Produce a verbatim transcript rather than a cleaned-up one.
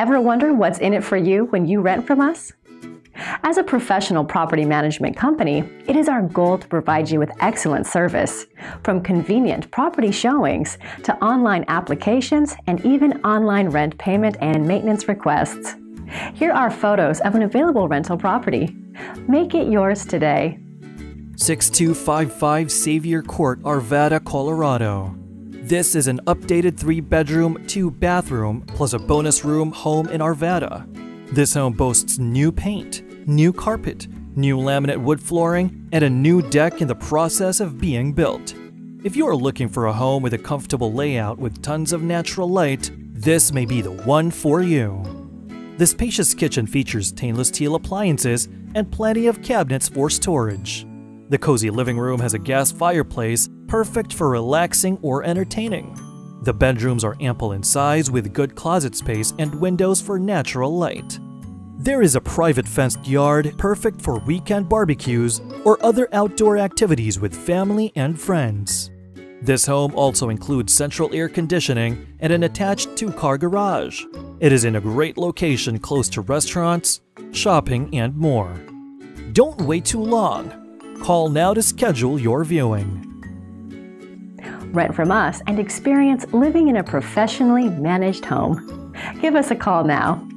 Ever wonder what's in it for you when you rent from us? As a professional property management company, it is our goal to provide you with excellent service, from convenient property showings to online applications and even online rent payment and maintenance requests. Here are photos of an available rental property. Make it yours today. six two five five Xavier Court, Arvada, Colorado. This is an updated three bedroom, two bathroom, plus a bonus room home in Arvada. This home boasts new paint, new carpet, new laminate wood flooring, and a new deck in the process of being built. If you are looking for a home with a comfortable layout with tons of natural light, this may be the one for you. The spacious kitchen features stainless steel appliances and plenty of cabinets for storage. The cozy living room has a gas fireplace, perfect for relaxing or entertaining. The bedrooms are ample in size with good closet space and windows for natural light. There is a private fenced yard perfect for weekend barbecues or other outdoor activities with family and friends. This home also includes central air conditioning and an attached two car garage. It is in a great location close to restaurants, shopping, and more. Don't wait too long. Call now to schedule your viewing. Rent from us and experience living in a professionally managed home. Give us a call now.